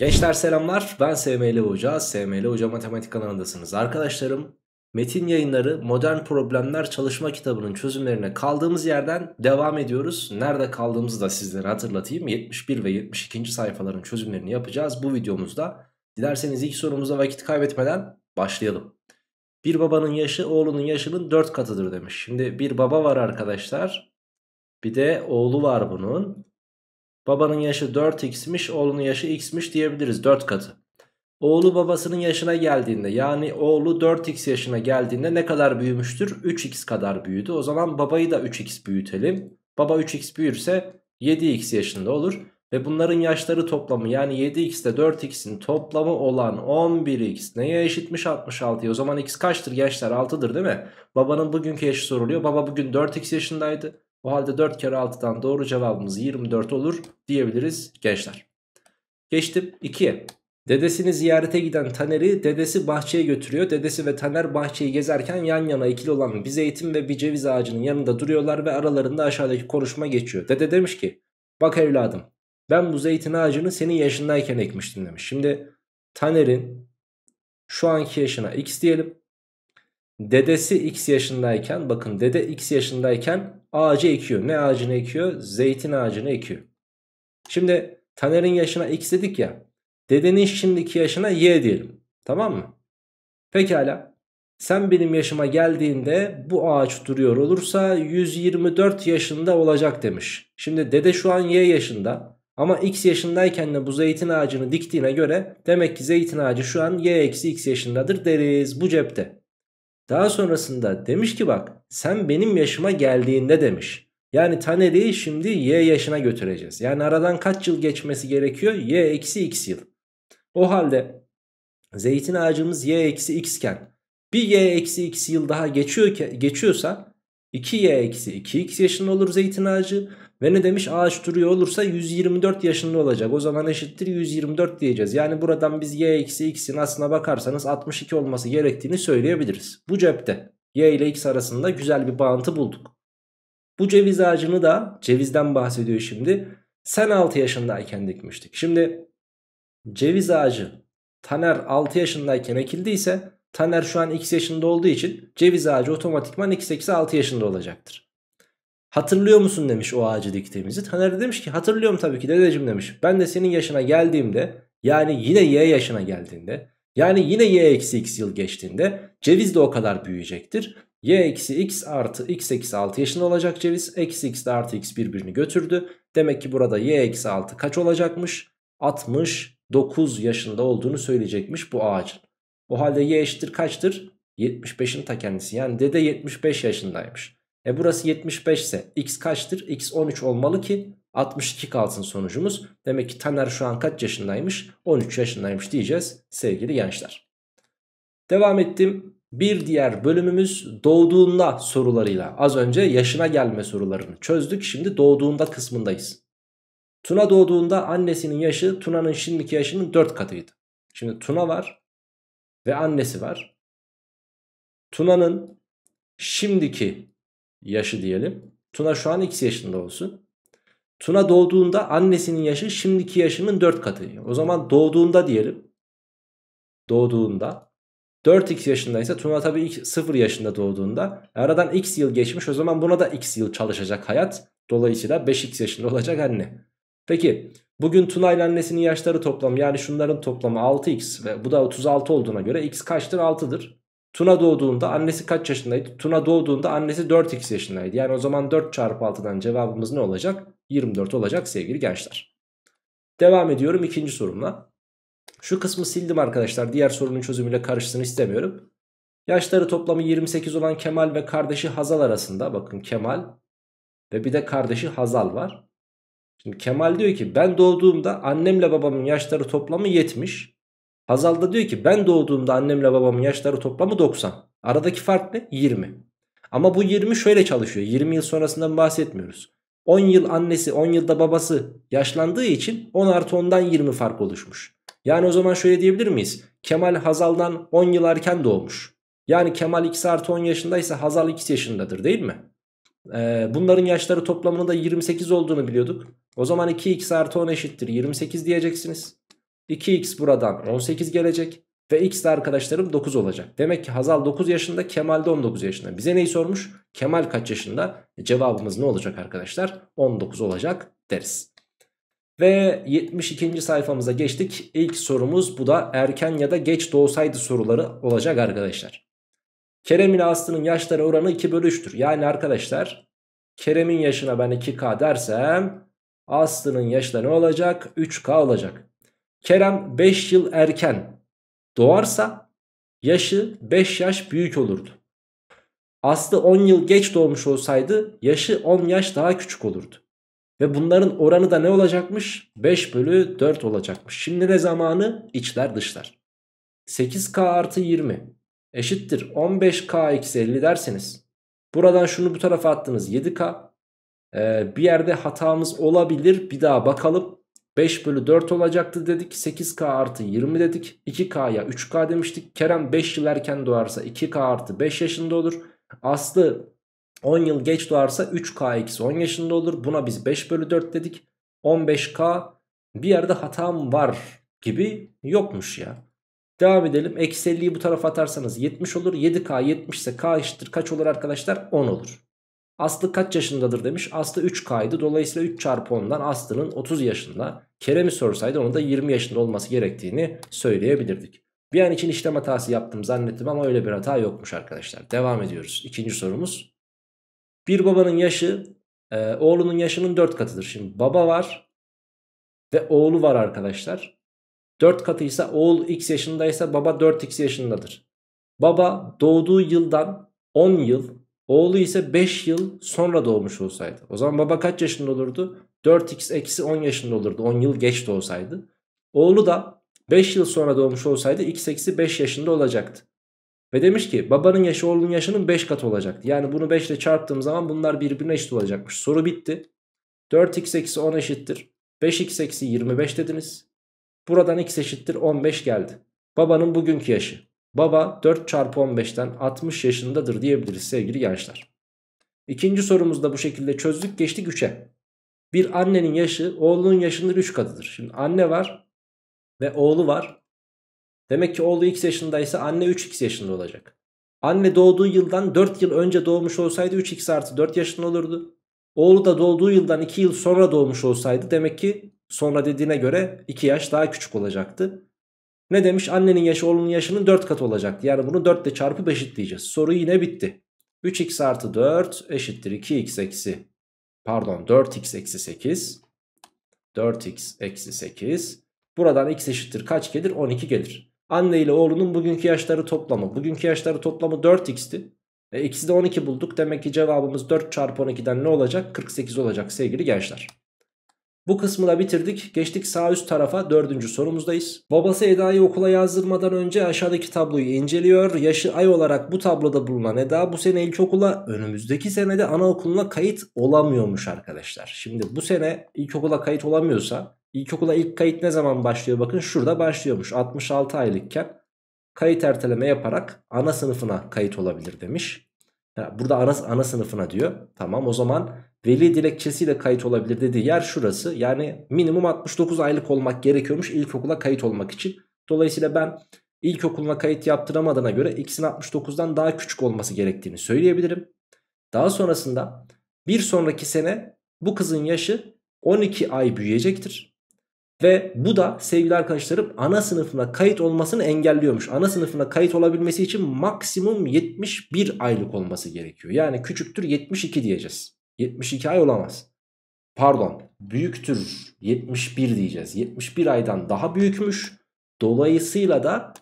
Gençler selamlar, ben Sml Hoca, Sml Hoca Matematik kanalındasınız. Arkadaşlarım, Metin Yayınları Modern Problemler çalışma kitabının çözümlerine kaldığımız yerden devam ediyoruz. Nerede kaldığımızı da sizlere hatırlatayım. 71 ve 72. sayfaların çözümlerini yapacağız bu videomuzda. Dilerseniz ilk sorumuza vakit kaybetmeden başlayalım. Bir babanın yaşı oğlunun yaşının 4 katıdır demiş. Şimdi bir baba var arkadaşlar. Bir de oğlu var bunun. Babanın yaşı 4x'miş, oğlunun yaşı x'miş diyebiliriz, 4 katı. Oğlu babasının yaşına geldiğinde, yani oğlu 4x yaşına geldiğinde ne kadar büyümüştür? 3x kadar büyüdü. O zaman babayı da 3x büyütelim. Baba 3x büyürse 7x yaşında olur. Ve bunların yaşları toplamı, yani 7x ile 4x'in toplamı olan 11x neye eşitmiş? 66'ya. O zaman x kaçtır gençler? 6'dır değil mi? Babanın bugünkü yaşı soruluyor. Baba bugün 4x yaşındaydı. O halde 4 kere 6'dan doğru cevabımız 24 olur diyebiliriz gençler. Geçtim 2'ye. Dedesini ziyarete giden Taner'i dedesi bahçeye götürüyor. Dedesi ve Taner bahçeyi gezerken yan yana ikili olan bir zeytin ve bir ceviz ağacının yanında duruyorlar ve aralarında aşağıdaki konuşma geçiyor. Dede demiş ki, bak evladım, ben bu zeytin ağacını senin yaşındayken ekmiştim demiş. Şimdi Taner'in şu anki yaşına x diyelim. Dedesi x yaşındayken, bakın dede x yaşındayken ağacı ekiyor. Ne ağacını ekiyor? Zeytin ağacını ekiyor. Şimdi Taner'in yaşına x dedik ya. Dedenin şimdiki yaşına y diyelim. Tamam mı? Pekala. Sen benim yaşıma geldiğinde bu ağaç duruyor olursa 124 yaşında olacak demiş. Şimdi dede şu an y yaşında ama x yaşındayken de bu zeytin ağacını diktiğine göre demek ki zeytin ağacı şu an y eksi x yaşındadır deriz, bu cepte. Daha sonrasında demiş ki bak sen benim yaşıma geldiğinde demiş. Yani Taner'i şimdi y yaşına götüreceğiz. Yani aradan kaç yıl geçmesi gerekiyor? Y eksi x yıl. O halde zeytin ağacımız y eksi x iken bir y eksi x yıl daha geçiyorsa 2y eksi 2x yaşında olur zeytin ağacı. Ve ne demiş? Ağaç duruyor olursa 124 yaşında olacak. O zaman eşittir 124 diyeceğiz. Yani buradan biz y eksi x'in aslına bakarsanız 62 olması gerektiğini söyleyebiliriz. Bu cepte y ile x arasında güzel bir bağıntı bulduk. Bu ceviz ağacını da, cevizden bahsediyor şimdi, sen 6 yaşındayken dikmiştik. Şimdi ceviz ağacı Taner 6 yaşındayken ekildiyse Taner şu an x yaşında olduğu için ceviz ağacı otomatikman x eksi 6 yaşında olacaktır. Hatırlıyor musun demiş o ağacı diktiğimizi. Taner de demiş ki hatırlıyorum tabii ki dedeciğim demiş. Ben de senin yaşına geldiğimde, yani yine y yaşına geldiğinde, yani yine y eksi x yıl geçtiğinde ceviz de o kadar büyüyecektir. Y eksi x artı x eksi 6 yaşında olacak ceviz. Eksi x de artı x birbirini götürdü. Demek ki burada y eksi 6 kaç olacakmış? 69 yaşında olduğunu söyleyecekmiş bu ağacın. O halde y eşittir kaçtır? 75'in ta kendisi. Yani dede 75 yaşındaymış. E burası 75 ise x kaçtır? X 13 olmalı ki 62 kalsın sonucumuz. Demek ki Taner şu an kaç yaşındaymış? 13 yaşındaymış diyeceğiz sevgili gençler. Devam ettim. Bir diğer bölümümüz doğduğunda sorularıyla. Az önce yaşına gelme sorularını çözdük. Şimdi doğduğunda kısmındayız. Tuna doğduğunda annesinin yaşı Tuna'nın şimdiki yaşının 4 katıydı. Şimdi Tuna var ve annesi var. Tuna'nın şimdiki yaşı diyelim. Tuna şu an x yaşında olsun. Tuna doğduğunda annesinin yaşı şimdiki yaşının 4 katı. O zaman doğduğunda diyelim. Doğduğunda 4x yaşındaysa Tuna tabii 0 yaşında doğduğunda aradan x yıl geçmiş. O zaman buna da x yıl çalışacak hayat. Dolayısıyla 5x yaşında olacak anne. Peki bugün Tuna ile annesinin yaşları toplamı, yani şunların toplamı 6x ve bu da 36 olduğuna göre x kaçtır? 6'dır. Tuna doğduğunda annesi kaç yaşındaydı? Tuna doğduğunda annesi 4x yaşındaydı. Yani o zaman 4 çarpı 6'dan cevabımız ne olacak? 24 olacak sevgili gençler. Devam ediyorum ikinci sorumla. Şu kısmı sildim arkadaşlar. Diğer sorunun çözümüyle karışsın istemiyorum. Yaşları toplamı 28 olan Kemal ve kardeşi Hazal arasında. Bakın Kemal ve bir de kardeşi Hazal var. Şimdi Kemal diyor ki ben doğduğumda annemle babamın yaşları toplamı 70. Hazal da diyor ki ben doğduğumda annemle babamın yaşları toplamı 90. Aradaki fark ne? 20. Ama bu 20 şöyle çalışıyor. 20 yıl sonrasından bahsetmiyoruz. 10 yıl annesi, 10 yılda babası yaşlandığı için 10 artı 10'dan 20 fark oluşmuş. Yani o zaman şöyle diyebilir miyiz? Kemal Hazal'dan 10 yıl erken doğmuş. Yani Kemal x artı 10 yaşındaysa Hazal x yaşındadır değil mi? Bunların yaşları toplamının da 28 olduğunu biliyorduk. O zaman 2x artı 10 eşittir 28 diyeceksiniz. 2x buradan 18 gelecek. Ve x de arkadaşlarım 9 olacak. Demek ki Hazal 9 yaşında, Kemal de 19 yaşında. Bize neyi sormuş? Kemal kaç yaşında? Cevabımız ne olacak arkadaşlar? 19 olacak deriz. Ve 72. sayfamıza geçtik. İlk sorumuz bu da erken ya da geç doğsaydı soruları olacak arkadaşlar. Kerem ile Aslı'nın yaşları oranı 2/3'tür. Yani arkadaşlar Kerem'in yaşına ben 2K dersem Aslı'nın yaşları ne olacak? 3K olacak. Kerem 5 yıl erken doğarsa yaşı 5 yaş büyük olurdu. Aslı 10 yıl geç doğmuş olsaydı yaşı 10 yaş daha küçük olurdu. Ve bunların oranı da ne olacakmış? 5/4 olacakmış. Şimdi ne zamanı? İçler dışlar. 8K artı 20 eşittir 15K eksi 50 derseniz. Buradan şunu bu tarafa attınız 7K. Bir yerde hatamız olabilir. Bir daha bakalım. 5/4 olacaktı dedik. 8K artı 20 dedik. 2K'ya 3K demiştik. Kerem 5 yıl erken doğarsa 2K artı 5 yaşında olur. Aslı 10 yıl geç doğarsa 3K eksi 10 yaşında olur. Buna biz 5/4 dedik. 15K, bir yerde hatam var gibi, yokmuş ya. Devam edelim. Eksi 50'yi bu tarafa atarsanız 70 olur. 7K 70 ise K eşittir kaç olur arkadaşlar? 10 olur. Aslı kaç yaşındadır demiş. Aslı 3K'ydı. Dolayısıyla 3 çarpı 10'dan Aslı'nın 30 yaşında. Kerem'i sorsaydı onun da 20 yaşında olması gerektiğini söyleyebilirdik. Bir an için işlem hatası yaptım zannettim ama öyle bir hata yokmuş arkadaşlar. Devam ediyoruz. İkinci sorumuz. Bir babanın yaşı oğlunun yaşının 4 katıdır. Şimdi baba var ve oğlu var arkadaşlar. 4 katıysa oğul x yaşındaysa baba 4x yaşındadır. Baba doğduğu yıldan 10 yıl, oğlu ise 5 yıl sonra doğmuş olsaydı. O zaman baba kaç yaşında olurdu? 4x eksi 10 yaşında olurdu. 10 yıl geç doğsaydı. Oğlu da 5 yıl sonra doğmuş olsaydı x eksi 5 yaşında olacaktı. Ve demiş ki babanın yaşı oğlunun yaşının 5 katı olacaktı. Yani bunu 5 ile çarptığım zaman bunlar birbirine eşit olacakmış. Soru bitti. 4x eksi 10 eşittir 5x eksi 25 dediniz. Buradan x eşittir 15 geldi. Babanın bugünkü yaşı. Baba 4 çarpı 15'ten 60 yaşındadır diyebiliriz sevgili gençler. İkinci sorumuzu da bu şekilde çözdük, geçtik 3'e. Bir annenin yaşı oğlunun yaşının 3 katıdır. Şimdi anne var ve oğlu var. Demek ki oğlu x yaşındaysa anne 3x yaşında olacak. Anne doğduğu yıldan 4 yıl önce doğmuş olsaydı 3x artı 4 yaşında olurdu. Oğlu da doğduğu yıldan 2 yıl sonra doğmuş olsaydı demek ki sonra dediğine göre 2 yaş daha küçük olacaktı. Ne demiş? Annenin yaşı oğlunun yaşının 4 katı olacaktı. Yani bunu 4 ile çarpıp eşitleyeceğiz. Soru yine bitti. 3x artı 4 eşittir 2x eksi 4x eksi 8. 4x eksi 8. Buradan x eşittir kaç gelir? 12 gelir. Anne ile oğlunun bugünkü yaşları toplamı. Bugünkü yaşları toplamı 4x'ti. X'i de 12 bulduk. Demek ki cevabımız 4 çarpı 12'den ne olacak? 48 olacak sevgili gençler. Bu kısmı da bitirdik. Geçtik sağ üst tarafa, 4. sorumuzdayız. Babası Eda'yı okula yazdırmadan önce aşağıdaki tabloyu inceliyor. Yaşı ay olarak bu tabloda bulunan Eda bu sene ilkokula, önümüzdeki senede anaokuluna kayıt olamıyormuş arkadaşlar. Şimdi bu sene ilkokula kayıt olamıyorsa, ilkokula ilk kayıt ne zaman başlıyor? Bakın şurada başlıyormuş 66 aylıkken. Kayıt erteleme yaparak ana sınıfına kayıt olabilir demiş. Burada ana sınıfına diyor. Tamam, o zaman veli dilekçesiyle kayıt olabilir dediği yer şurası. Yani minimum 69 aylık olmak gerekiyormuş ilkokula kayıt olmak için. Dolayısıyla ben ilkokuluna kayıt yaptıramadığına göre x'in 69'dan daha küçük olması gerektiğini söyleyebilirim. Daha sonrasında bir sonraki sene bu kızın yaşı 12 ay büyüyecektir. Ve bu da sevgili arkadaşlarım ana sınıfına kayıt olmasını engelliyormuş. Ana sınıfına kayıt olabilmesi için maksimum 71 aylık olması gerekiyor. Yani küçüktür 72 diyeceğiz. 72 ay olamaz. Pardon, büyüktür 71 diyeceğiz. 71 aydan daha büyükmüş. Dolayısıyla da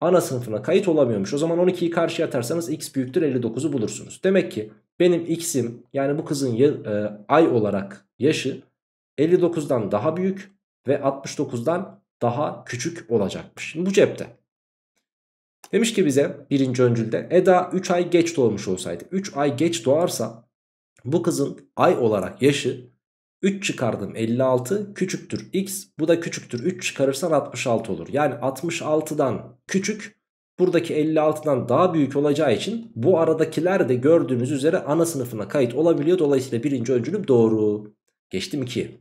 ana sınıfına kayıt olamıyormuş. O zaman 12'yi karşıya atarsanız x büyüktür 59'u bulursunuz. Demek ki benim x'im, yani bu kızın ay olarak yaşı 59'dan daha büyük ve 69'dan daha küçük olacakmış. Şimdi bu cepte. Demiş ki bize birinci öncülde Eda 3 ay geç doğmuş olsaydı. 3 ay geç doğarsa bu kızın ay olarak yaşı 3 çıkardım 56 küçüktür x, bu da küçüktür 3 çıkarırsan 66 olur. Yani 66'dan küçük, buradaki 56'dan daha büyük olacağı için bu aradakiler de gördüğünüz üzere ana sınıfına kayıt olabiliyor. Dolayısıyla birinci öncülüm doğru. Geçtim 2'ye.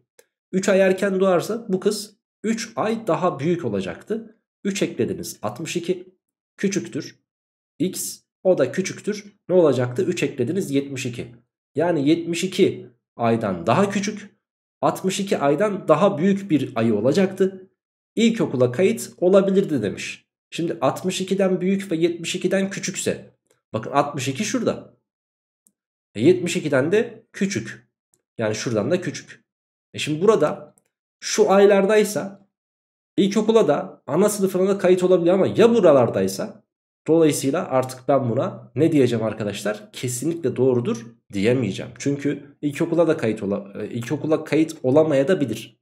3 ay erken doğarsa bu kız 3 ay daha büyük olacaktı. 3 eklediniz 62 küçüktür x, o da küçüktür. Ne olacaktı? 3 eklediniz 72. Yani 72 aydan daha küçük, 62 aydan daha büyük bir ayı olacaktı. İlkokula kayıt olabilirdi demiş. Şimdi 62'den büyük ve 72'den küçükse, bakın 62 şurada, 72'den de küçük, yani şuradan da küçük. Şimdi burada şu aylardaysa ilkokula da, ana sınıfına da kayıt olabilir, ama ya buralardaysa, dolayısıyla artık ben buna ne diyeceğim arkadaşlar? Kesinlikle doğrudur diyemeyeceğim. Çünkü ilkokula kayıt olamaya da bilir.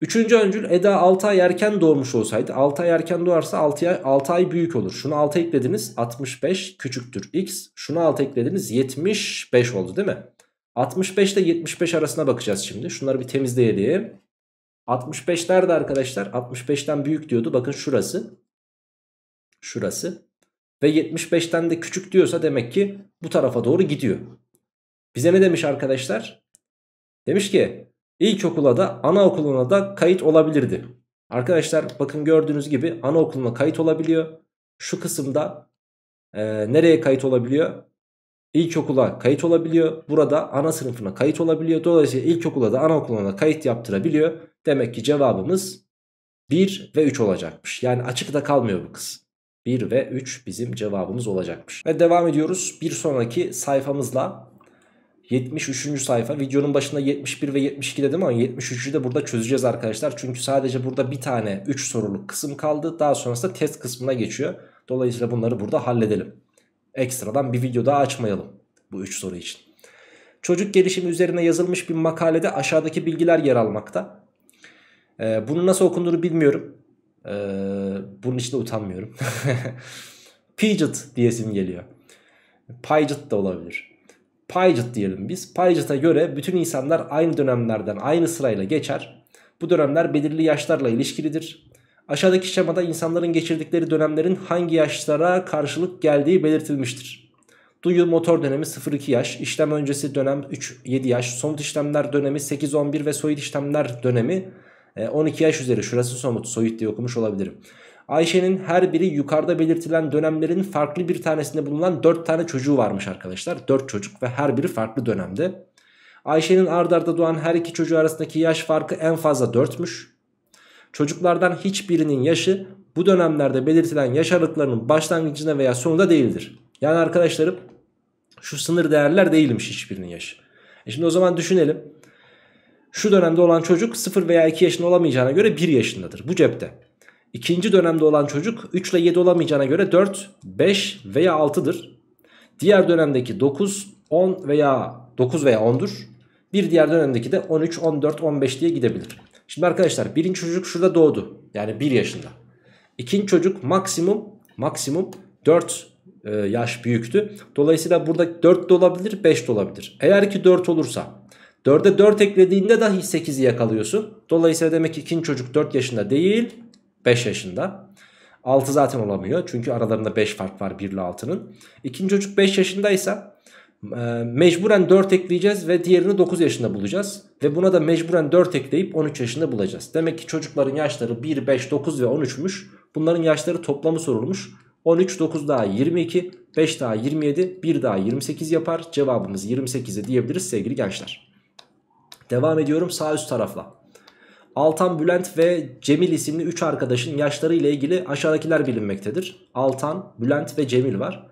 Üçüncü öncül, Eda 6 ay erken doğmuş olsaydı, 6 ay erken doğarsa 6 ay büyük olur. Şunu 6 eklediniz 65 küçüktür x, şunu 6 eklediniz 75 oldu değil mi? 65 ile 75 arasına bakacağız şimdi. Şunları bir temizleyelim. 65 nerede arkadaşlar? 65'ten büyük diyordu, bakın şurası. Şurası. Ve 75'ten de küçük diyorsa demek ki bu tarafa doğru gidiyor. Bize ne demiş arkadaşlar? Demiş ki ilkokula da anaokuluna da kayıt olabilirdi. Arkadaşlar bakın gördüğünüz gibi anaokuluna kayıt olabiliyor. Şu kısımda nereye kayıt olabiliyor? İlkokula kayıt olabiliyor. Burada ana sınıfına kayıt olabiliyor. Dolayısıyla ilkokula da anaokuluna kayıt yaptırabiliyor. Demek ki cevabımız 1 ve 3 olacakmış. Yani açıkta kalmıyor bu kız. 1 ve 3 bizim cevabımız olacakmış. Ve devam ediyoruz bir sonraki sayfamızla. 73. sayfa. Videonun başında 71 ve 72 dedim ama 73'ü de burada çözeceğiz arkadaşlar. Çünkü sadece burada bir tane 3 soruluk kısım kaldı. Daha sonrasında test kısmına geçiyor. Dolayısıyla bunları burada halledelim. Ekstradan bir video daha açmayalım bu 3 soru için. Çocuk gelişimi üzerine yazılmış bir makalede aşağıdaki bilgiler yer almakta. Bunu nasıl okunduğunu bilmiyorum. Bunun için de utanmıyorum. Piaget diyesim geliyor. Piaget da olabilir. Piaget diyelim biz. Piaget'a göre bütün insanlar aynı dönemlerden aynı sırayla geçer. Bu dönemler belirli yaşlarla ilişkilidir. Aşağıdaki şemada insanların geçirdikleri dönemlerin hangi yaşlara karşılık geldiği belirtilmiştir. Duyu motor dönemi 0-2 yaş, işlem öncesi dönem 3-7 yaş, somut işlemler dönemi 8-11 ve soyut işlemler dönemi 12 yaş üzeri. Şurası somut, soyut diye okumuş olabilirim. Ayşe'nin her biri yukarıda belirtilen dönemlerin farklı bir tanesinde bulunan 4 tane çocuğu varmış arkadaşlar. 4 çocuk ve her biri farklı dönemde. Ayşe'nin ard arda doğan her iki çocuğu arasındaki yaş farkı en fazla 4'müş. Çocuklardan hiçbirinin yaşı bu dönemlerde belirtilen yaş aralıklarının başlangıcında veya sonunda değildir. Yani arkadaşlarım şu sınır değerler değilmiş hiçbirinin yaşı. Şimdi o zaman düşünelim. Şu dönemde olan çocuk 0 veya 2 yaşında olamayacağına göre 1 yaşındadır. Bu cepte. İkinci dönemde olan çocuk 3 ile 7 olamayacağına göre 4, 5 veya 6'dır. Diğer dönemdeki 9 veya 10'dur. Bir diğer dönemdeki de 13, 14, 15 diye gidebilir. Şimdi arkadaşlar birinci çocuk şurada doğdu. Yani 1 yaşında. İkinci çocuk maksimum 4 yaş büyüktü. Dolayısıyla burada 4 de olabilir, 5 de olabilir. Eğer ki 4 olursa 4'e 4 eklediğinde dahi 8'i yakalıyorsun. Dolayısıyla demek ki ikinci çocuk 4 yaşında değil 5 yaşında. 6 zaten olamıyor. Çünkü aralarında 5 fark var 1 ile 6'nın. İkinci çocuk 5 yaşındaysa mecburen 4 ekleyeceğiz ve diğerini 9 yaşında bulacağız. Ve buna da mecburen 4 ekleyip 13 yaşında bulacağız. Demek ki çocukların yaşları 1, 5, 9 ve 13'müş. Bunların yaşları toplamı sorulmuş. 13, 9 daha 22, 5 daha 27, 1 daha 28 yapar. Cevabımız 28'e diyebiliriz sevgili gençler. Devam ediyorum sağ üst tarafla. Altan, Bülent ve Cemil isimli 3 arkadaşın yaşları ile ilgili aşağıdakiler bilinmektedir. Altan, Bülent ve Cemil var.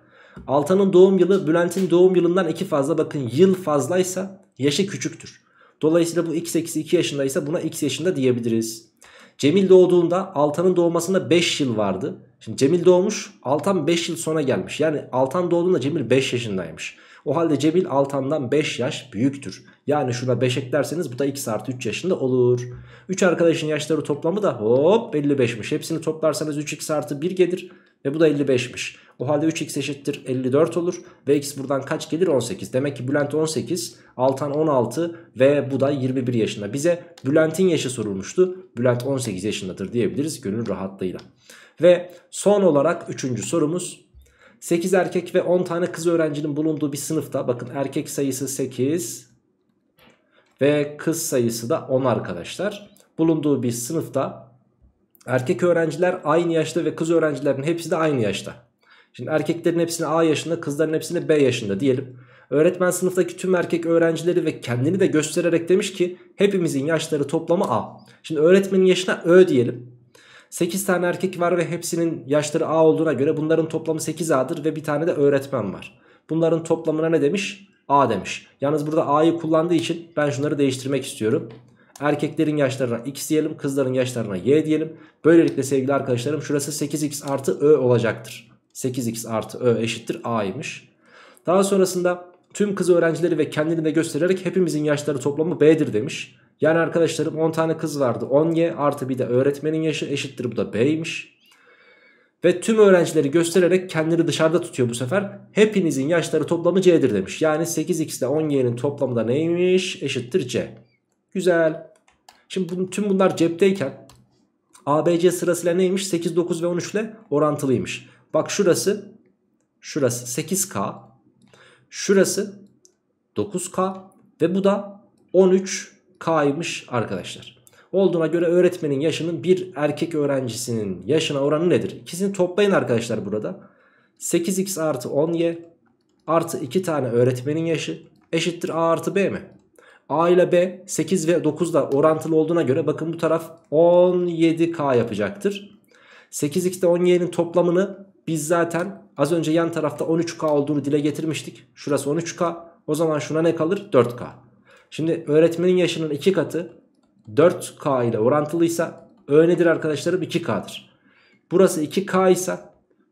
Altan'ın doğum yılı Bülent'in doğum yılından 2 fazla, bakın yıl fazlaysa yaşı küçüktür. Dolayısıyla bu x eksi 2 yaşındaysa buna x yaşında diyebiliriz. Cemil doğduğunda Altan'ın doğmasında 5 yıl vardı. Şimdi Cemil doğmuş, Altan 5 yıl sonra gelmiş. Yani Altan doğduğunda Cemil 5 yaşındaymış. O halde Cemil Altan'dan 5 yaş büyüktür. Yani şuna 5 eklerseniz bu da x artı 3 yaşında olur. 3 arkadaşın yaşları toplamı da hop 55'miş. Hepsini toplarsanız 3x artı 1 gelir ve bu da 55'miş. O halde 3x eşittir 54 olur ve x buradan kaç gelir? 18. Demek ki Bülent 18, Altan 16 ve bu da 21 yaşında. Bize Bülent'in yaşı sorulmuştu. Bülent 18 yaşındadır diyebiliriz gönül rahatlığıyla. Ve son olarak 3. sorumuz. 8 erkek ve 10 tane kız öğrencinin bulunduğu bir sınıfta, bakın erkek sayısı 8 ve kız sayısı da 10 arkadaşlar. bulunduğu bir sınıfta erkek öğrenciler aynı yaşta ve kız öğrencilerin hepsi de aynı yaşta. Şimdi erkeklerin hepsini A yaşında, kızların hepsini B yaşında diyelim. Öğretmen sınıftaki tüm erkek öğrencileri ve kendini de göstererek demiş ki hepimizin yaşları toplamı A. Şimdi öğretmenin yaşına Ö diyelim. 8 tane erkek var ve hepsinin yaşları A olduğuna göre bunların toplamı 8A'dır ve bir tane de öğretmen var. Bunların toplamına ne demiş? A demiş. Yalnız burada A'yı kullandığı için ben şunları değiştirmek istiyorum. Erkeklerin yaşlarına X diyelim, kızların yaşlarına Y diyelim. Böylelikle sevgili arkadaşlarım şurası 8X artı Ö olacaktır. 8X artı Ö eşittir A'ymış. Daha sonrasında tüm kız öğrencileri ve kendini de göstererek hepimizin yaşları toplamı B'dir demiş. Yani arkadaşlarım 10 tane kız vardı. 10Y artı bir de öğretmenin yaşı eşittir bu da B'ymiş. Ve tüm öğrencileri göstererek kendini dışarıda tutuyor bu sefer. Hepinizin yaşları toplamı C'dir demiş. Yani 8X ile 10Y'nin toplamı da neymiş? Eşittir C. Güzel. Şimdi tüm bunlar cepteyken ABC sırasıyla neymiş? 8, 9 ve 13 ile orantılıymış. Bak şurası, şurası 8K, şurası 9K ve bu da 13K'ymış arkadaşlar. Olduğuna göre öğretmenin yaşının bir erkek öğrencisinin yaşına oranı nedir? İkisini toplayın arkadaşlar burada. 8x artı 10y artı 2 tane öğretmenin yaşı eşittir A artı B mi? A ile B 8 ve 9'da orantılı olduğuna göre bakın bu taraf 17K yapacaktır. 8x ile 10y'nin toplamını biz zaten az önce yan tarafta 13K olduğunu dile getirmiştik. Şurası 13K. O zaman şuna ne kalır? 4K. Şimdi öğretmenin yaşının 2 katı 4K ile orantılıysa Ö nedir arkadaşlarım? 2K'dır. Burası 2K ise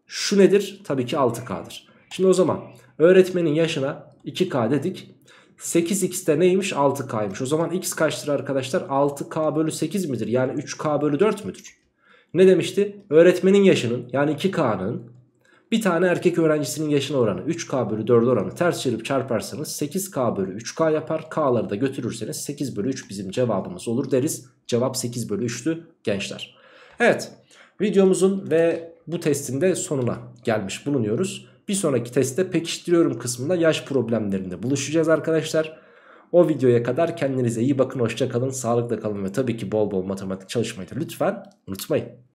şu nedir? Tabii ki 6K'dır. Şimdi o zaman öğretmenin yaşına 2K dedik. 8x'te neymiş? 6K'ymış. O zaman x kaçtır arkadaşlar? 6K bölü 8 midir? Yani 3K bölü 4 müdür? Ne demişti? Öğretmenin yaşının yani 2K'nın bir tane erkek öğrencisinin yaşına oranı 3K bölü 4 oranı ters çevirip çarparsanız 8K bölü 3K yapar. K'ları da götürürseniz 8 bölü 3 bizim cevabımız olur deriz. Cevap 8 bölü 3'tü gençler. Evet, videomuzun ve bu testin de sonuna gelmiş bulunuyoruz. Bir sonraki testte pekiştiriyorum kısmında yaş problemlerinde buluşacağız arkadaşlar. O videoya kadar kendinize iyi bakın, hoşça kalın, sağlıkla kalın ve tabii ki bol bol matematik çalışmayı da lütfen unutmayın.